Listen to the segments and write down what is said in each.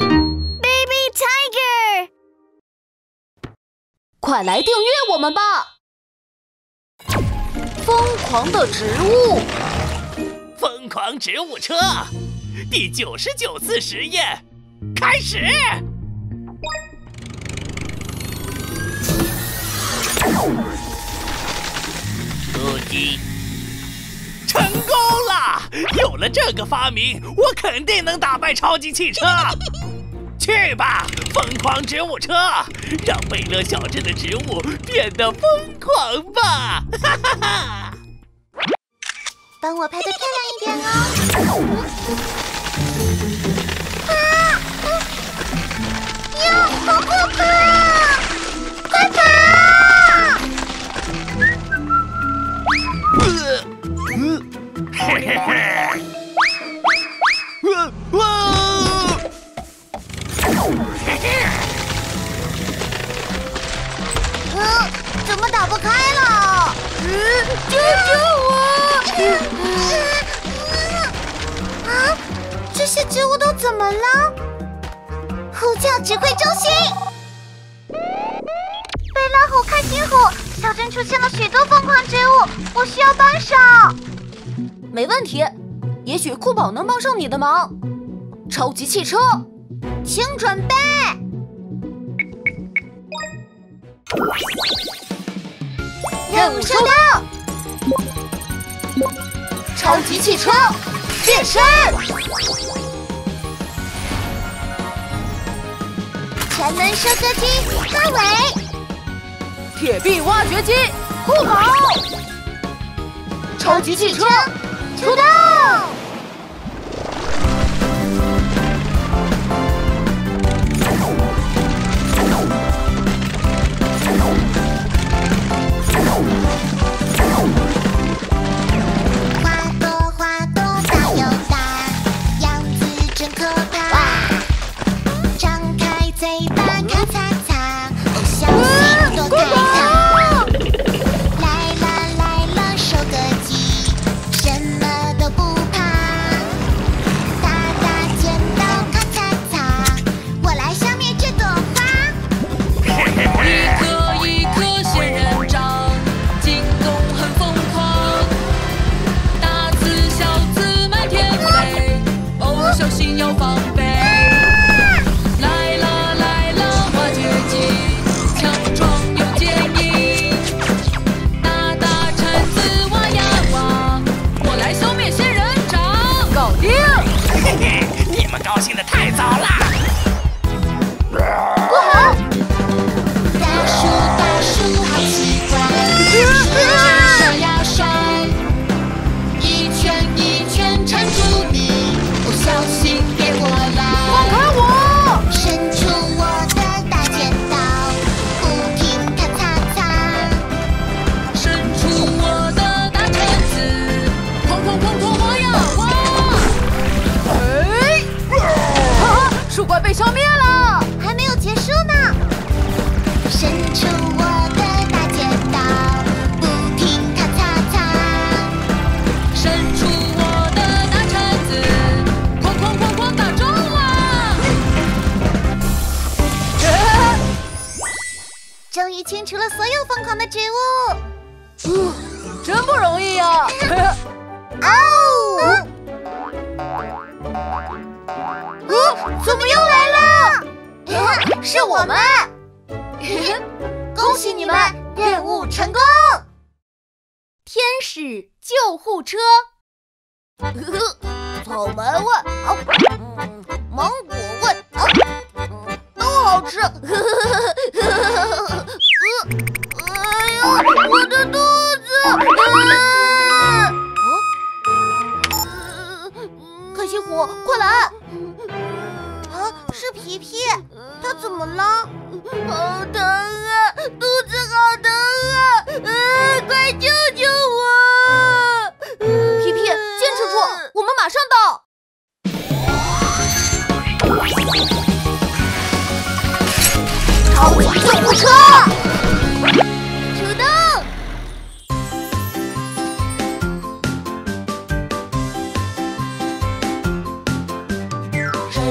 Baby Tiger， 快来订阅我们吧！疯狂的植物，疯狂植物车，第99次实验开始。 成功了！有了这个发明，我肯定能打败超级汽车。去吧，疯狂植物车，让贝勒小镇的植物变得疯狂吧！哈哈哈！帮我拍得漂亮一点哦。啊！好可怕！快跑！ 怎么打不开了？救救我！啊，这些植物都怎么了？吼叫指挥中心！贝拉虎看星虎，小镇出现了许多疯狂植物，我需要帮手。没问题。 也许酷宝能帮上你的忙。超级汽车，请准备。任务收到。超级汽车变身，全能收割机高伟，铁臂挖掘机酷宝，超级汽车出动。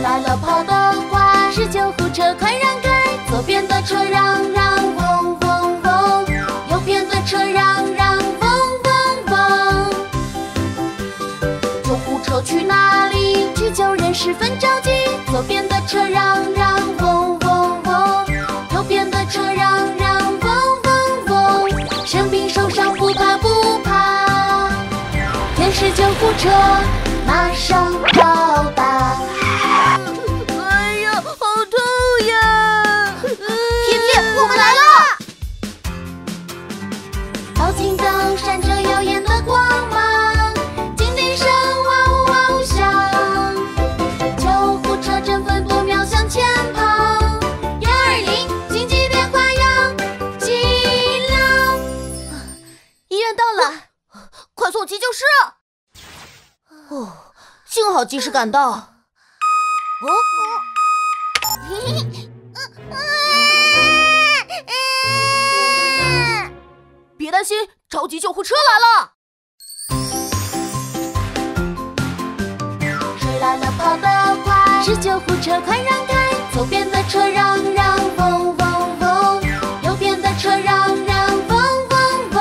来了跑得快，19户车快让开，左边的车让让嗡嗡嗡，右边的车让让嗡嗡嗡。9户车去哪里？去救人十分着急，左边的车让让嗡嗡嗡，右边的车让让嗡嗡嗡。生病受伤不怕不怕，天使9户车马上到达。 闪着耀眼的光芒，警笛声哇呜哇呜响，9户车争分夺秒向前跑，120紧急变化要急了，医院到了，快送急救室！哦，幸好及时赶到。哦，别担心。 着急，救护车来了！谁来了？跑得快，19户车快让开，左边的车让让嗡嗡嗡，右边的车让让嗡嗡嗡。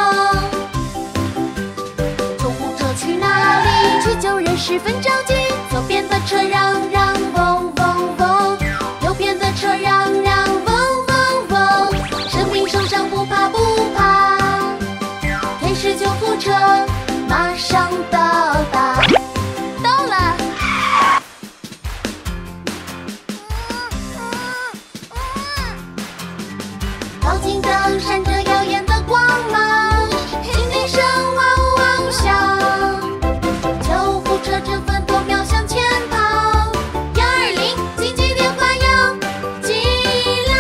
9户车去哪里？去救人十分着急，左边的车让让嗡嗡嗡，右边的车让让嗡嗡嗡。生病受伤不怕不怕。 9户车马上到达，到了。报警灯闪着耀眼的光芒，警笛声哇呜哇呜响，9户车争分夺秒向前跑，120紧急电话要急了。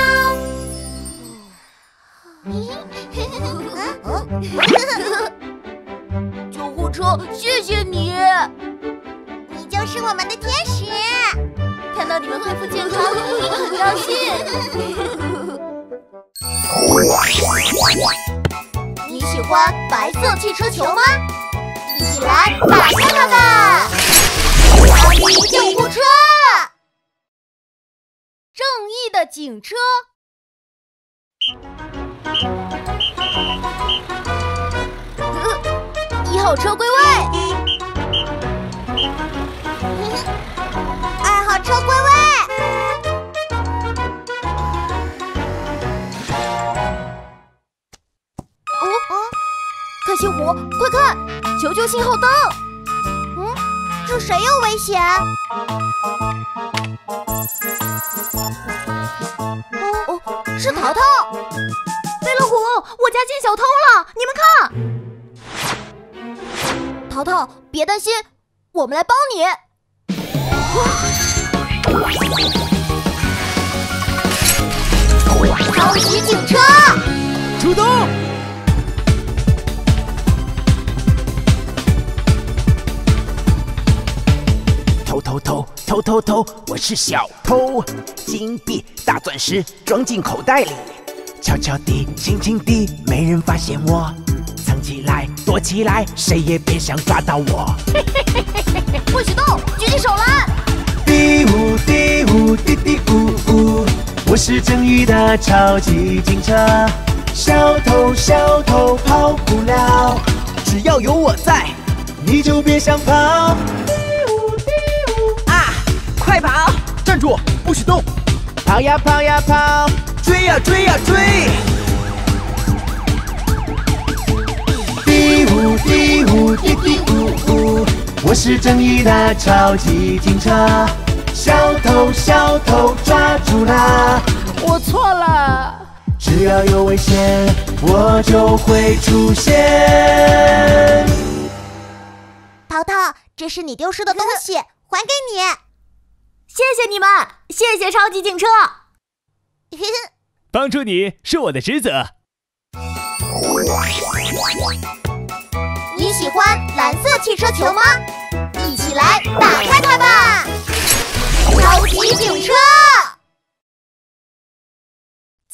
车，谢谢你，你就是我们的天使。看到你们恢复健康，我很高兴。你喜欢白色汽车球吗？一起来打开它吧！欢迎救护车，正义的警车。 1号车归位，2号车归位。哦哦，开心果，快看，求救信号灯。嗯，这谁有危险？哦哦，是淘淘。贝乐虎，我家进小偷了，你们看。 淘淘，别担心，我们来帮你。超级警车，出动！偷偷偷，偷偷偷，我是小偷，金币、大钻石装进口袋里，悄悄地，轻轻地，没人发现我。 藏起来，躲起来，谁也别想抓到我！不许动，举起手来！嘀咕嘀咕嘀嘀咕咕，我是正义的超级警车，小偷小偷跑不了，只要有我在，你就别想跑！嘀咕嘀咕啊，快跑！站住，不许动！跑呀跑呀跑，追呀追呀追！ 嘀咕嘀咕嘀嘀咕咕，我是正义的超级警车，小偷小偷抓住啦！我错了，只要有危险，我就会出现。淘淘，这是你丢失的东西，还给你。谢谢你们，谢谢超级警车。帮助你是我的职责。 你喜欢蓝色汽车球吗？一起来打开它吧！超级警车，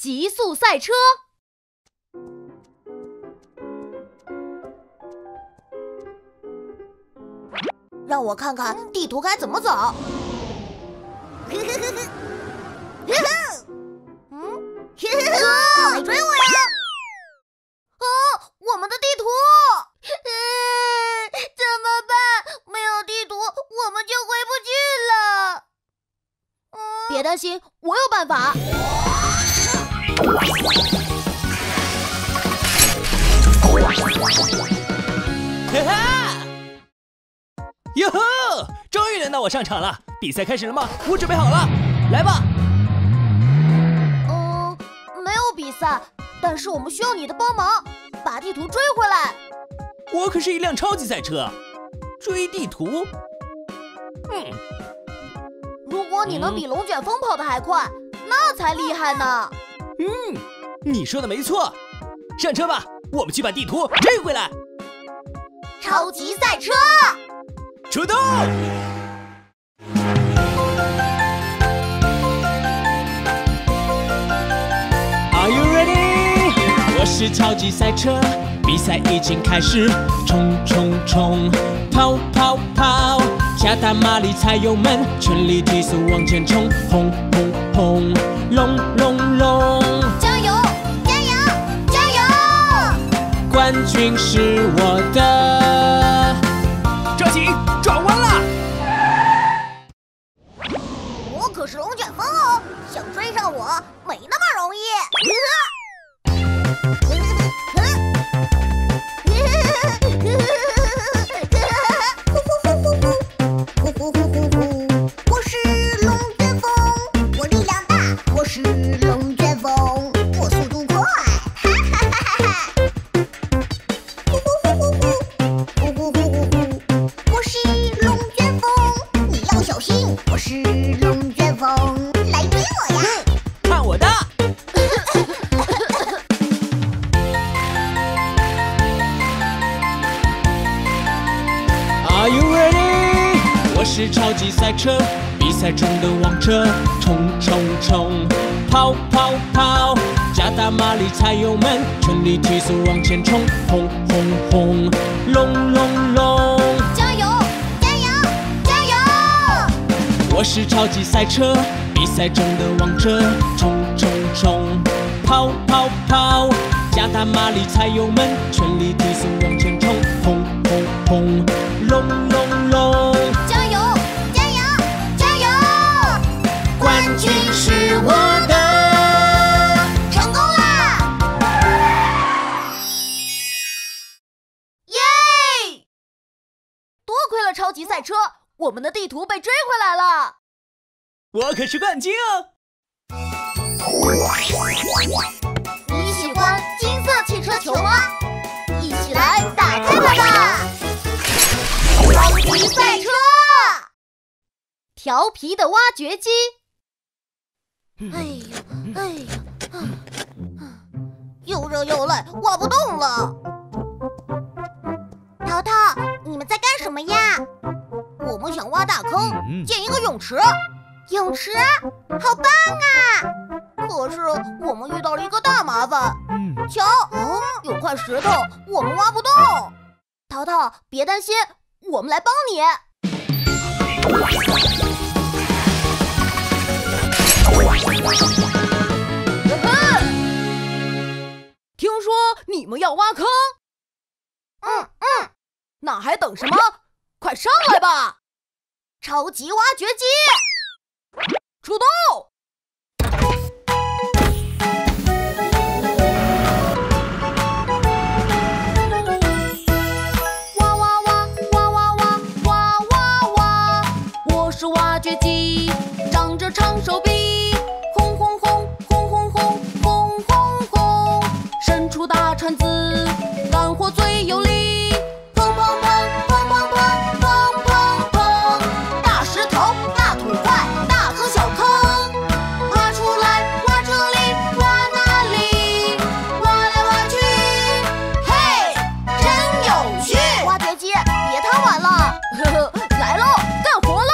极速赛车。让我看看地图该怎么走。嗯，追我呀！啊，我们的地图，怎么办？没有地图，我们就回不去了。别担心，我有办法。哈哈！哟呵，终于轮到我上场了。比赛开始了吗？我准备好了，来吧。 比赛，但是我们需要你的帮忙，把地图追回来。我可是一辆超级赛车，追地图。嗯，如果你能比龙卷风跑得还快，那才厉害呢。嗯，你说的没错。上车吧，我们去把地图追回来。超级赛车，出动！ Are you ready？ 我是超级赛车，比赛已经开始，冲冲冲，跑跑跑，加大马力踩油门，全力提速往前冲，轰轰轰，隆隆隆，加油加油加油！冠军是我的，这题转弯了。我可是龙卷风哦，想追上我没那么容易。 我是龙卷风，我力量大。我是龙卷风，我速度快。哈哈哈哈！呼呼呼呼呼，呼呼呼呼呼。我是龙卷风，你要小心。我是龙卷风，来追我呀！看我的！ Are you ready？ 我是超级赛车，比赛中的王者，冲冲冲，跑跑跑，加大马力踩油门，全力提速往前冲，轰轰轰，隆隆隆，加油加油加油！我是超级赛车，比赛中的王者，冲冲冲，跑跑跑，加大马力踩油门，全力提速往前冲，轰轰轰。 隆隆隆！加油，加油，加油！冠军是我的，成功啦！耶！多亏了超级赛车，我们的地图被追回来了。我可是冠军哦！你喜欢金色汽车球吗？一起来打开它吧！ 超级赛车，调皮的挖掘机。哎呀，哎呀，又热又累，挖不动了。淘淘，你们在干什么呀？我们想挖大坑，建一个泳池。泳池，好棒啊！可是我们遇到了一个大麻烦。瞧，有块石头，我们挖不动。淘淘，别担心。 我们来帮你。听说你们要挖坑？嗯，那还等什么？快上来吧！超级挖掘机，出动！长手臂，轰轰轰，轰轰轰，轰轰轰，伸出大铲子，干活最有力。砰砰砰，砰砰砰，砰砰砰，大石头，大土块，大坑小坑，挖出来，挖这里，挖那里，挖来挖去，嘿，真有趣！挖掘机，别贪玩了，呵呵，来喽！ 干活喽！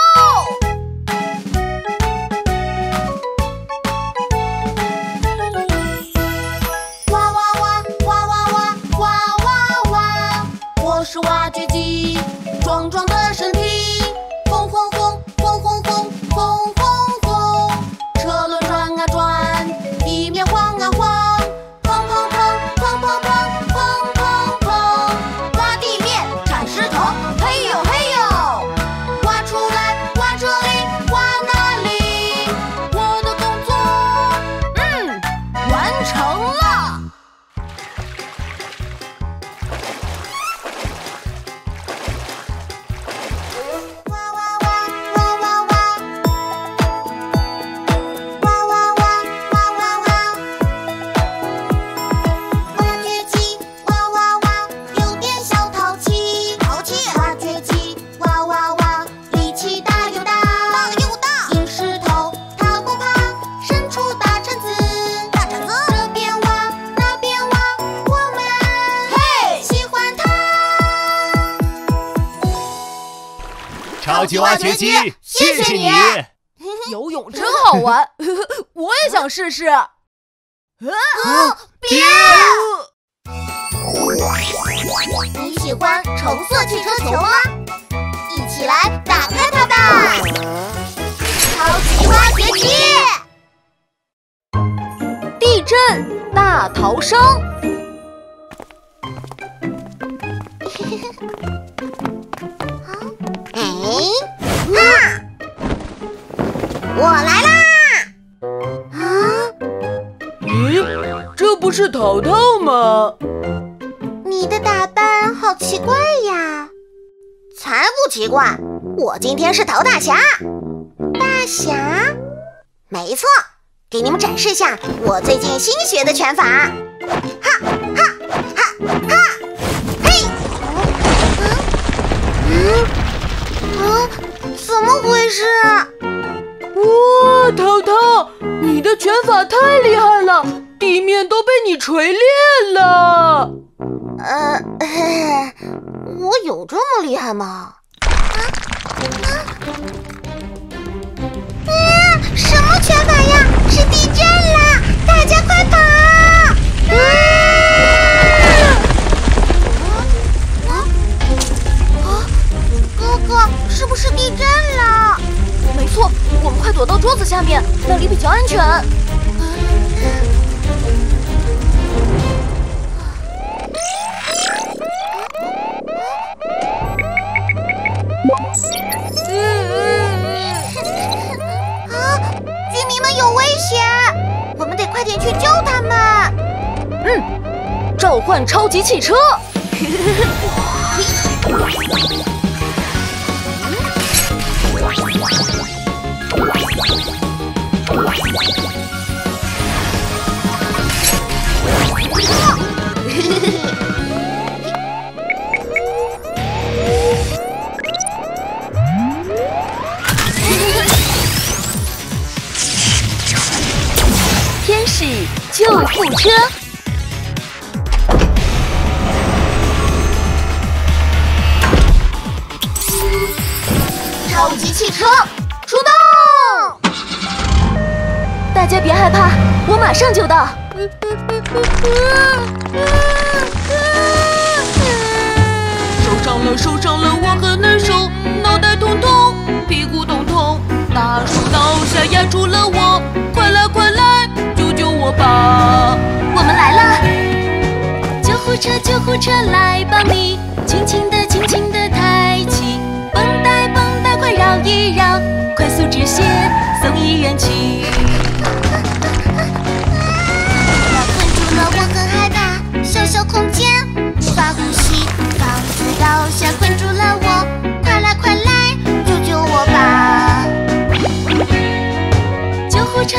青蛙学鸡，谢谢你！游泳真好玩，我也想试试。别！你喜欢橙色汽车球吗？一起来打开它吧！超级蛙学鸡。地震大逃生。 我来啦！啊？咦，这不是淘淘吗？你的打扮好奇怪呀！才不奇怪，我今天是淘大侠。大侠？没错，给你们展示一下我最近新学的拳法。哈哈哈哈！嘿！怎么回事？ 哇，淘淘，你的拳法太厉害了，地面都被你锤裂了。我有这么厉害吗？什么拳法呀？是地震啦！大家快跑！哥哥，是不是地震了？ 没错，我们快躲到桌子下面，那里比较安全。居民们有危险，我们得快点去救他们。召唤超级汽车。天使救护车。 超级汽车出动！大家别害怕，我马上就到。受伤了，受伤了，我很难受，脑袋痛痛，屁股痛痛，大树倒下压住了我，快来快来，救救我吧！我们来了，救护车，救护车来帮你，轻轻的，轻轻的抬起。 绕一绕，快速止血，送医院去。我困住了，我很害怕，小小空间无法呼吸，房子倒下困住了我，快来快来，救救我吧！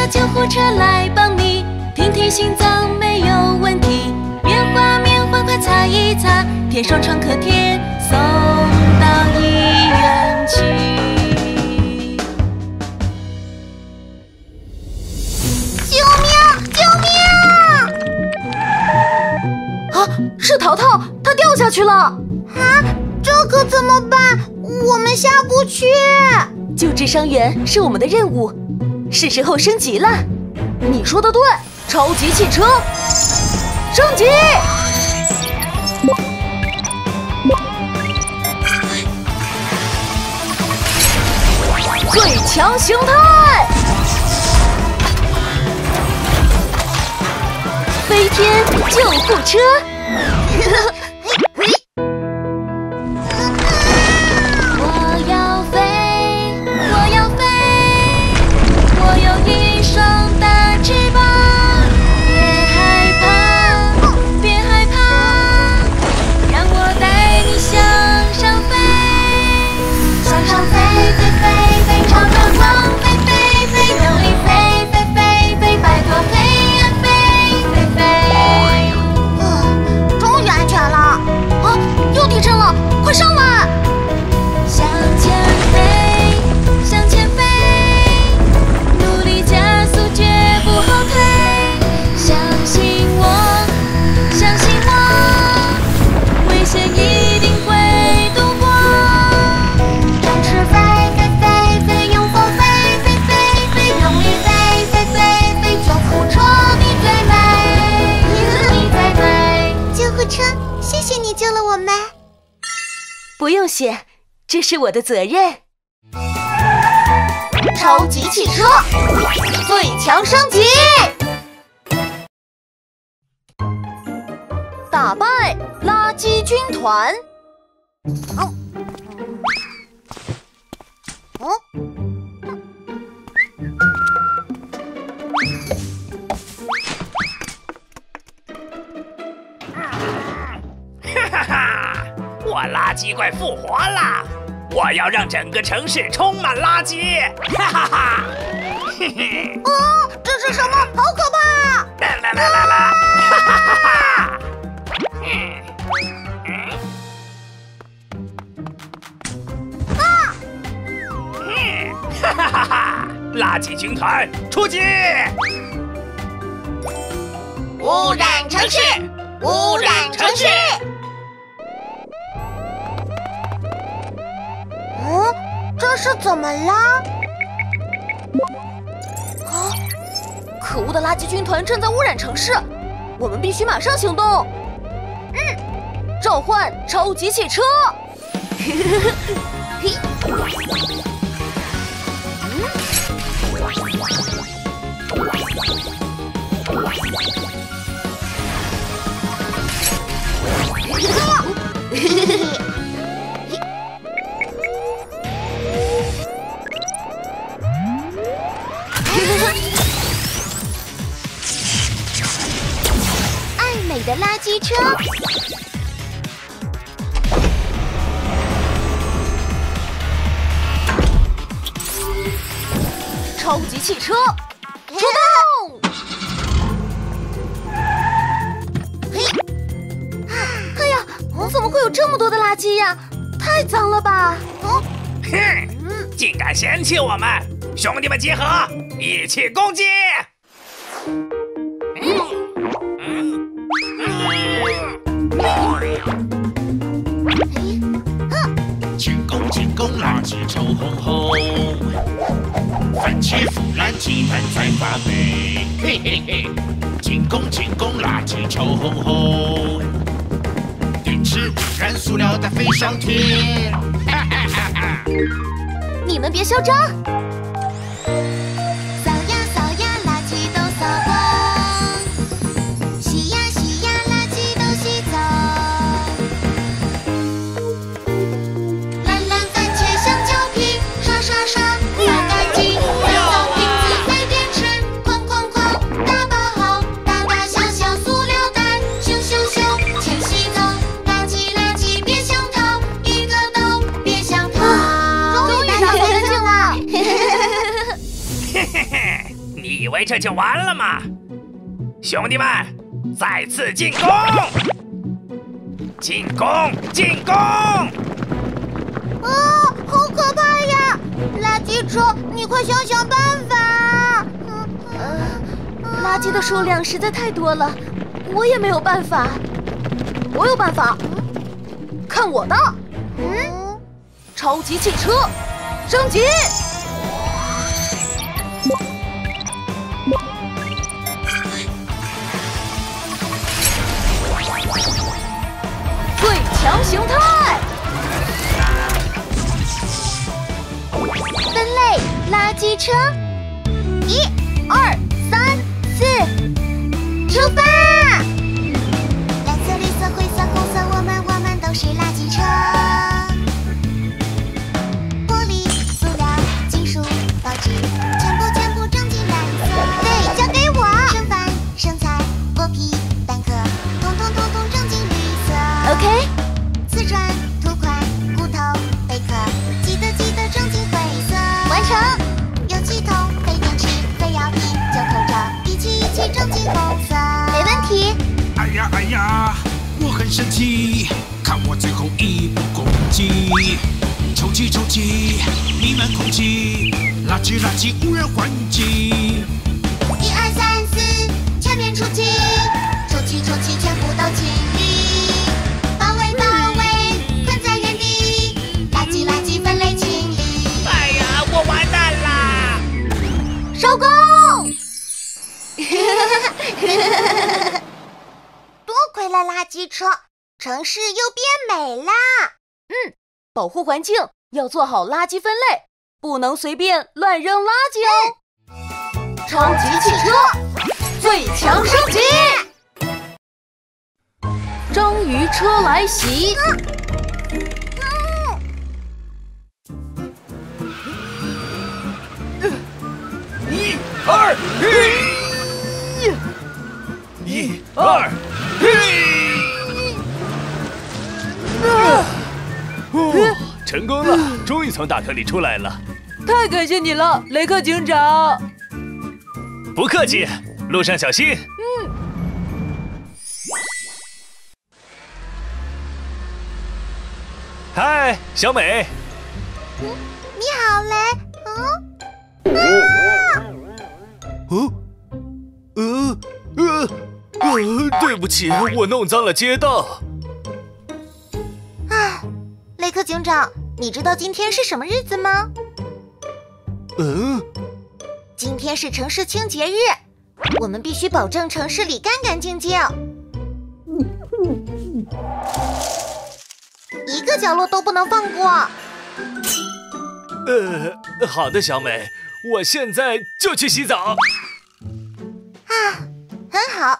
救护车来帮你，听听心脏没有问题，棉花棉花快擦一擦，贴上创可贴，送到医院去。 是淘淘，他掉下去了啊！这可怎么办？我们下不去。救治伤员是我们的任务，是时候升级了。你说的对，超级汽车升级。最强形态，飞天救护车。 我要飞，我要飞，我有一双大翅膀，别害怕，别害怕，让我带你向上飞，向上飞，飞飞飞，朝着光飞飞飞，努力飞飞飞飞，摆脱黑暗飞飞飞。终于安全了。谢，这是我的责任。超级汽车最强升级，打败垃圾军团。哦，哦，哈哈哈！我垃圾怪复活了。 我要让整个城市充满垃圾！哈哈哈，嘿嘿。啊，这是什么？好可怕！啦啦啦啦啦！哈哈哈哈！啊！哈哈哈哈！垃圾军团出击！污染城市！污染城市！ 这是怎么啦？啊！可恶的垃圾军团正在污染城市，我们必须马上行动。嗯，召唤超级汽车。嘿，嗯。 的垃圾车，超级汽车出动！嘿，哎呀，怎么会有这么多的垃圾呀？太脏了吧！哼，竟敢嫌弃我们！兄弟们集合，一起攻击！ 臭烘烘，番茄腐烂鸡蛋在发霉，嘿嘿嘿！进攻进攻，垃圾臭烘烘，电池污染，塑料袋飞上天，哈哈哈哈！你们别嚣张，扫呀扫呀，垃圾都扫光，洗呀洗呀，垃圾都洗走，蓝蓝番茄香蕉。 刷刷扫干净，打扫瓶子、废电池，哐哐哐，大包好，大大小小塑料袋，咻咻咻，全吸走，垃圾垃圾别想逃，一个都别想逃。终于打扫干净了，嘿嘿嘿，你以为这就完了吗？兄弟们，再次进攻！进攻！进攻！啊！ 好可怕呀！垃圾车，你快想想办法！垃圾的数量实在太多了，我也没有办法。我有办法，看我的！嗯，超级汽车升级！最强形态！ 分类垃圾车，1、2、3、4，出发！蓝色、绿色、灰色、红色，我们都是垃圾车。玻璃、塑料、金属、报纸，全部装进蓝色。对，交给我。剩饭、剩菜、果皮、蛋壳，统统装进绿色。OK。瓷砖、土块、骨头、贝壳，记得装进。 完成，有气筒、废电池、废药品、旧口罩，一起装进红色。没问题。哎呀，我很生气，看我最后一步攻击！臭气，弥漫空气，垃圾污染环境。1、2、3、4，全面出击！臭气，全部都清理，保卫，困在原地，垃圾分类清。 完蛋啦！收工！多亏了垃圾车，城市又变美啦。嗯，保护环境要做好垃圾分类，不能随便乱扔垃圾哦。超级汽车最强升级，章鱼车来袭。一、二、嘿！成功了，终于从大坑里出来了！太感谢你了，雷克警长。不客气，路上小心。嗨，小美。你好，雷。对不起，我弄脏了街道。哎，雷克警长，你知道今天是什么日子吗？今天是城市清洁日，我们必须保证城市里干干净净，一个角落都不能放过。好的，小美，我现在就去洗澡。啊，很好。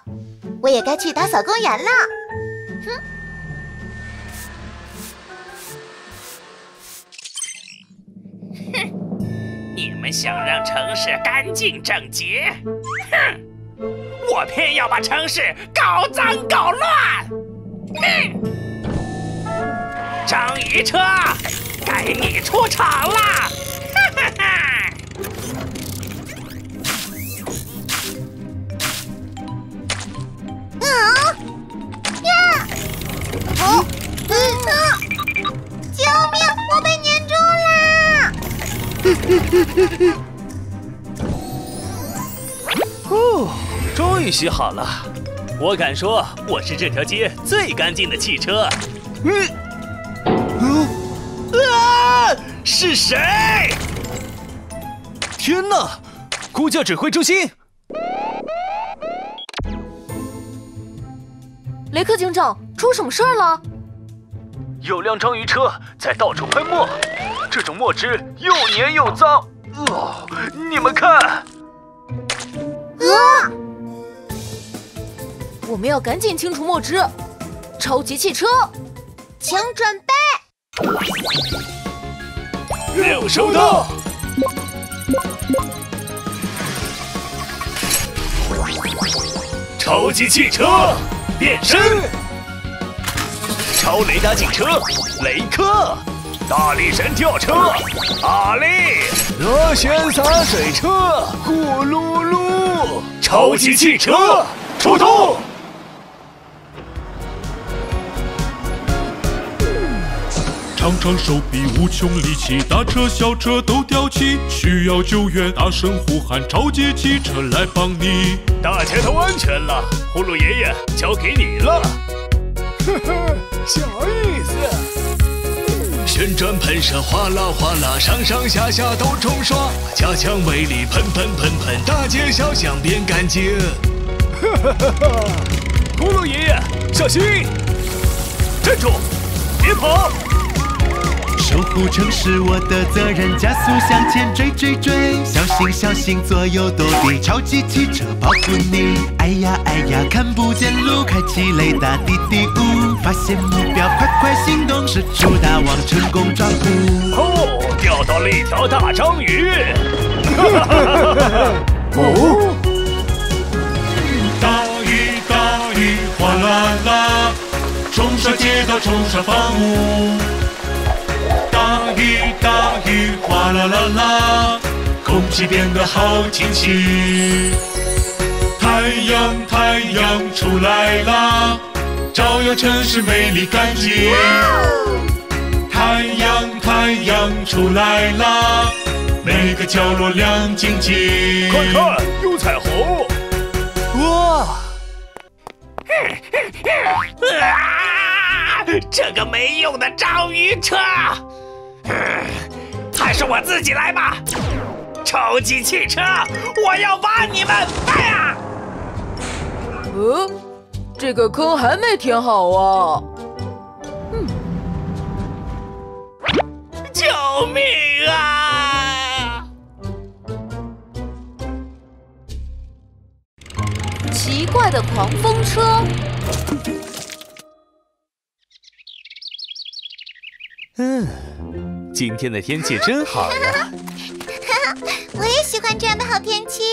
我也该去打扫公园了。哼！你们想让城市干净整洁，哼！我偏要把城市搞脏搞乱。哼！章鱼车，该你出场了！哈哈哈！ 救命！我被粘住啦！哦，终于洗好了。我敢说，我是这条街最干净的汽车。是谁？天哪！呼叫指挥中心。雷克警长，出什么事儿了？ 有辆章鱼车在到处喷墨，这种墨汁又黏又脏。哦，你们看！我们要赶紧清除墨汁。超级汽车，请准备。任务收到。超级汽车变身。 超雷达警车，雷克；大力神吊车，阿力；螺旋洒水车，呼噜噜。超级汽车出动！常常手臂无穷力气，大车小车都吊起，需要救援，大声呼喊，超级汽车来帮你。大家都安全了，呼噜爷爷交给你了。呵呵。 小意思，旋转喷射哗啦哗啦，上上下下都冲刷，加强威力喷喷喷喷，大街小巷变干净。葫芦爷爷，小心！站住，别跑！守护城市我的责任，加速向前追追追，小心小心左右躲避，超级汽车保护你。哎呀哎呀，看不见路，开启雷达滴滴呜。 发现目标，快快行动！是主大王成功抓捕。哦，钓到了一条大章鱼！哦，大鱼大鱼哗啦啦，冲刷街道，冲刷房屋。大鱼大鱼哗啦啦啦，空气变得好清新。太阳太阳出来啦！ 照耀城市美丽干净，太阳太阳出来啦，每个角落亮晶晶。快看，有彩虹！哇！啊！这个没用的章鱼车，还是我自己来吧。超级汽车，我要把你们带啊！这个坑还没填好啊！命啊！奇怪的狂风车。今天的天气真好呀！我也喜欢这样的好天气。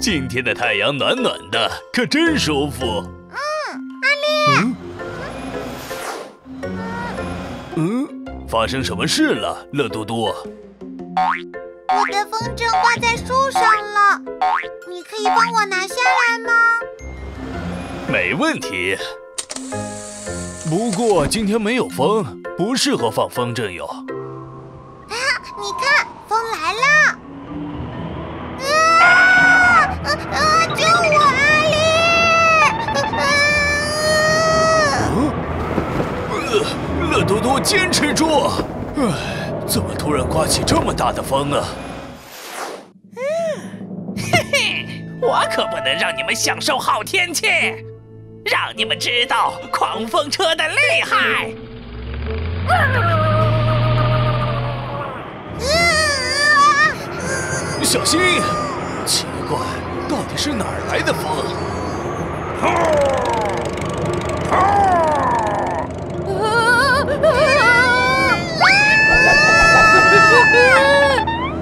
今天的太阳暖暖的，可真舒服。阿丽。发生什么事了，乐嘟嘟？我的风筝挂在树上了，你可以帮我拿下来吗？没问题。 不过今天没有风，不适合放风筝哟。啊，你看，风来了！救我，阿丽！乐嘟嘟，坚持住！哎，怎么突然刮起这么大的风啊？嘿嘿，我可不能让你们享受好天气。 让你们知道狂风车的厉害！小心！奇怪，到底是哪儿来的风？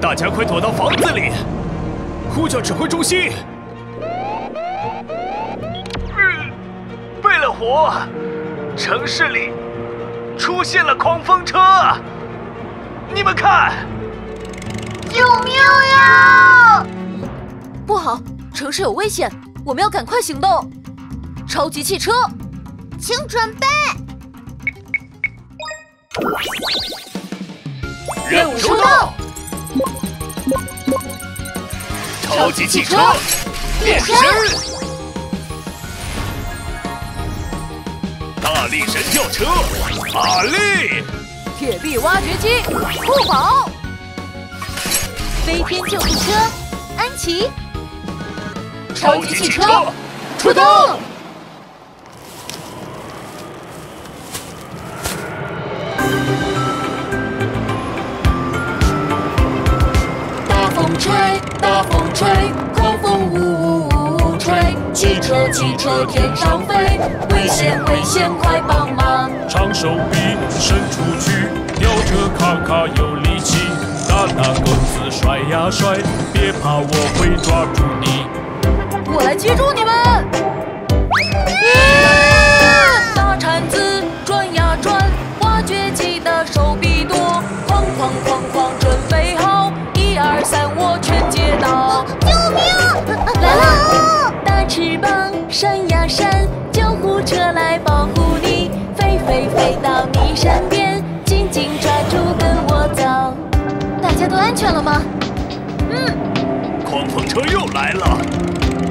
大家快躲到房子里！呼叫指挥中心！ 贝勒湖，城市里出现了狂风车，你们看！救命呀！不好，城市有危险，我们要赶快行动！超级汽车，请准备！任务出动！超级汽车变身！ 大力神吊车，阿力；铁臂挖掘机，酷宝；飞天救护车，安琪；超级汽车，出动！大风吹，大风吹，狂风呜呜。 汽车，汽车天上飞，危险，危险，快帮忙！长手臂伸出去，吊车咔咔有力气，打打滚子甩呀甩，别怕，我会抓住你。我来接住你们！大铲子转呀转，挖掘机的手臂多，哐哐哐哐，准备好，一二三，我全接到！救命！来了！ 翅膀扇呀扇，救护车来保护你，飞飞飞到你身边，紧紧抓住跟我走。大家都安全了吗？狂风车又来了，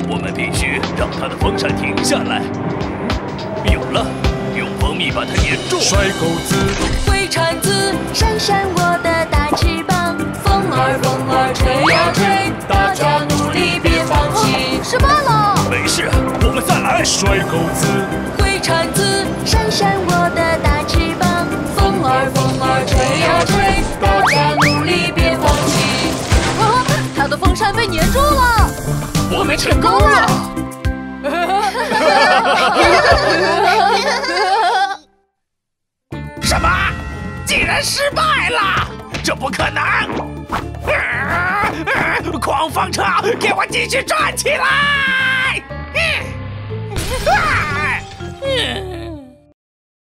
我们必须让它的风扇停下来。有了，用蜂蜜把它粘住。甩钩子，挥铲子，扇扇我的大翅膀，风儿风儿吹呀吹，大家努力别放弃。失败了。 没事，我们再来。甩钩子，挥铲子，扇扇我的大翅膀，风儿风儿吹呀吹，大家努力别放弃。啊，他的风扇被粘住了，我们成功了。什么？竟然失败了？这不可能！狂风车，给我继续转起来！ 啊！